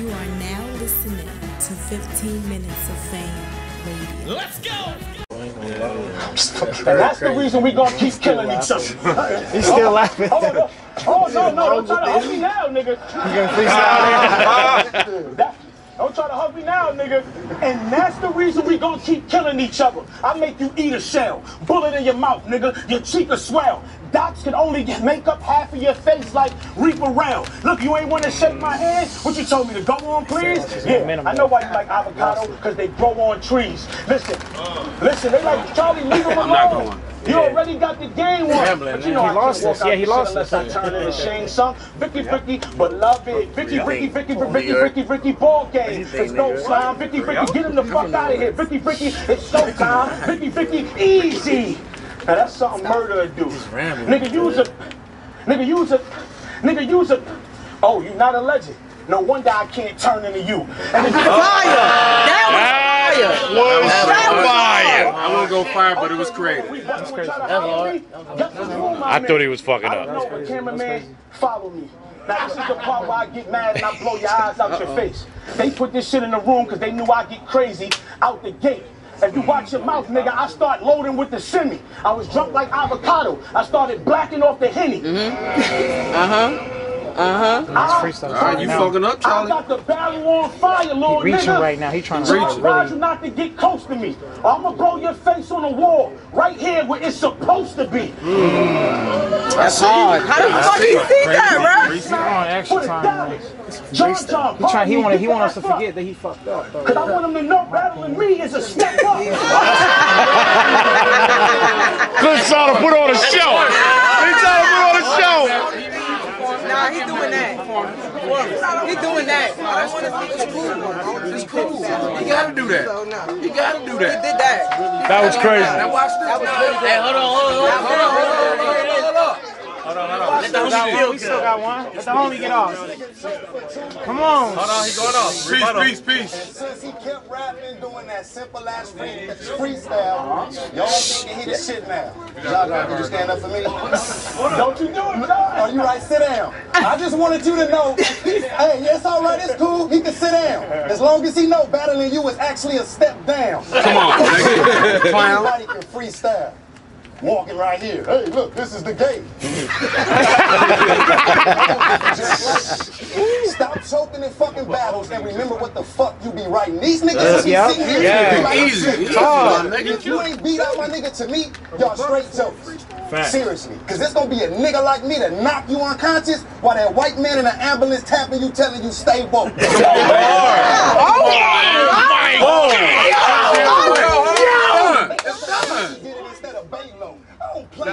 You are now listening to 15 Minutes of Fame Radio. Let's go! And that's the reason we're going to keep killing each other. He's still laughing. Oh, no, don't try to hug me now, nigga. You going to freestyle? Don't try to hug me now, nigga. And that's the reason we gonna keep killing each other. I make you eat a shell. Bullet in your mouth, nigga. Your cheek will swell. Dots can only make up half of your face like Reaper Round. Look, you ain't want to shake my hand? What you told me to go on, please? Yeah, I know why you like avocado, because they grow on trees. Listen, they like, Charlie, leave him alone. You already got the game one, but you know he lost this. Yeah, he lost this. I turn into Shane Song, Vicky, but love it. Vicky, ball game. It's no slime. Vicky, get him the fuck out of here. Vicky, it's showtime. Vicky, easy. Now that's something murderer do. Nigga, use a. Oh, you not a legend. No wonder I can't turn into you. And it's fire. That was fire. I won't go fire, but it was creative. That's crazy. I thought he was fucking up. That's cameraman, follow me. Now this is the part where I get mad and I blow your eyes out your face. They put this shit in the room because they knew I'd get crazy out the gate. If you watch your mouth, nigga, I start loading with the shimmy. I was drunk like avocado. I started blacking off the Henny. Are you fucking up, Charlie? I got the barrel on fire, little nigga. He reaching right now. He trying to reach. I advise you not to get close to me. I'm gonna blow your face on the wall right here where it's supposed to be. That's hard. How the fuck you see that, bro? He's on extra time. He want us to forget that he fucked up. Cause I want him to know battling me is a step up. Good trying to put on a show. He's doing that. It's cool. You gotta do that. You gotta do that. He did that. That was crazy. Now watch this. Hey, hold on. Let the homie still got one. Let the homie get off. Come on. Hold on, he going off. Peace. Since he kept rapping, doing that simple ass freestyle, y'all think he the shit now. Y'all, could you stand up for me? Don't you do it, John? Are you right? Sit down. I just wanted you to know, hey, it's all right, it's cool, he can sit down. As long as he know battling you is actually a step down. Come on, everybody can freestyle. Walking right here. Hey, look, this is the gate. Stop choking in fucking battles and remember what the fuck you be writing. These niggas easy. If you ain't beat out my nigga to me, y'all straight jokes. Fact. Seriously, because there's going to be a nigga like me to knock you unconscious while that white man in an ambulance tapping you telling you stay woke. I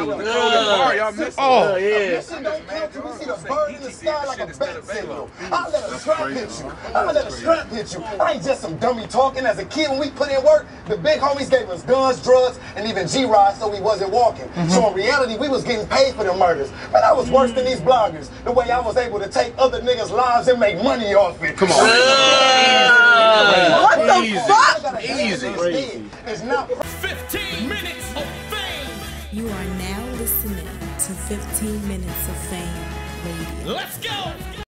let a strap hit you. I ain't just some dummy talking. As a kid, when we put in work, the big homies gave us guns, drugs, and even G-Rides so we wasn't walking. So in reality, we was getting paid for the murders. But I was worse than these bloggers, the way I was able to take other niggas' lives and make money off it. Come on. What the fuck? Easy. It's not 15 minutes of fame. You are now listening to 15 Minutes of Fame Radio. Let's go!